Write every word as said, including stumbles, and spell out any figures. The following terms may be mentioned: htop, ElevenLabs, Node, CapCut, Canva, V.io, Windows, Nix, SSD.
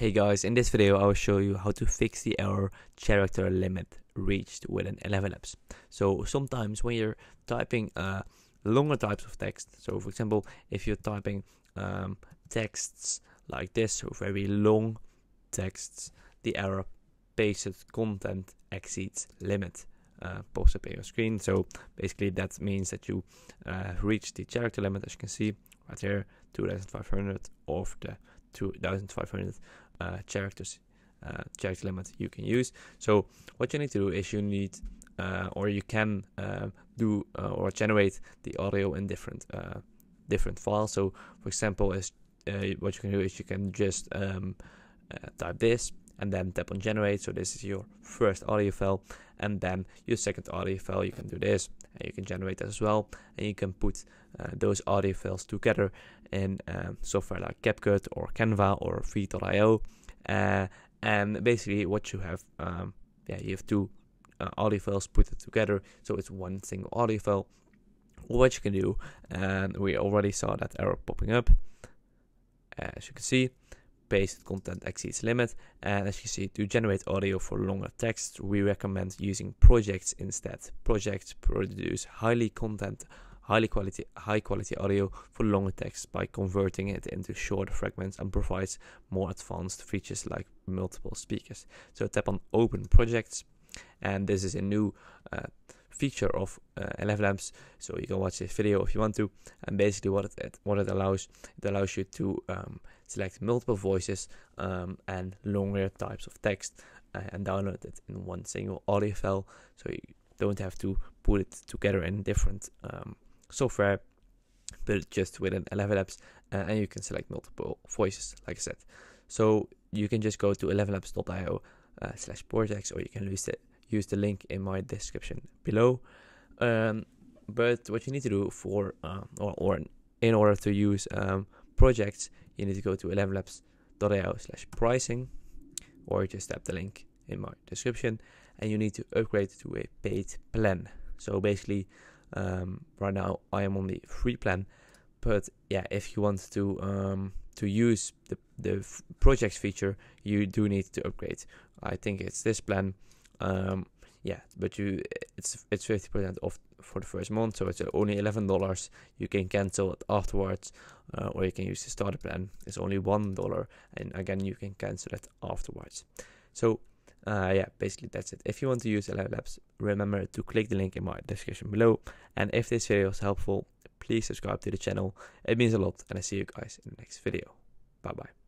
Hey guys, in this video I will show you how to fix the error character limit reached within ElevenLabs. So sometimes when you're typing uh, longer types of text, so for example if you're typing um, texts like this, so very long texts, the error pasted content exceeds limit uh, pops up on your screen. So basically that means that you uh, reach the character limit, as you can see right here, two thousand five hundred of the two thousand five hundred uh, characters uh, character limit you can use. So what you need to do is you need uh, or you can uh, do uh, or generate the audio in different uh, different files. So for example, is uh, what you can do is you can just um, uh, type this and then tap on generate. So this is your first audio file, and then your second audio file you can do this, and you can generate that as well, and you can put uh, those audio files together in um, software like CapCut or Canva or V dot I O, uh, and basically what you have, um, yeah, you have two uh, audio files put it together, so it's one single audio file. What you can do, and we already saw that error popping up, uh, as you can see, pasted content exceeds limit. And as you see, to generate audio for longer text, we recommend using projects instead. Projects produce highly content highly quality high quality audio for longer text by converting it into shorter fragments, and provides more advanced features like multiple speakers. So tap on open projects, and this is a new uh, feature of uh, ElevenLabs, so you can watch this video if you want to. And basically what it what it allows it allows you to um, select multiple voices um, and longer types of text, uh, and download it in one single audio file, so you don't have to put it together in different um, software, but just within ElevenLabs, uh, and you can select multiple voices like I said. So you can just go to elevenlabs dot I O uh, slash projects, or you can use it use the link in my description below. Um, but what you need to do for um, or, or in order to use um, projects, you need to go to elevenlabs dot I O slash pricing, or just tap the link in my description, and you need to upgrade to a paid plan. So basically um, right now I am on the free plan, but yeah, if you want to um, to use the, the projects feature, you do need to upgrade. I think it's this plan. Um, yeah, but you it's it's fifty percent off for the first month, so it's only eleven dollars. You can cancel it afterwards, uh, or you can use the starter plan. It's only one dollar, and again you can cancel it afterwards. So uh, yeah, basically that's it. If you want to use ElevenLabs, remember to click the link in my description below, and if this video was helpful, please subscribe to the channel. It means a lot, and I see you guys in the next video. Bye bye.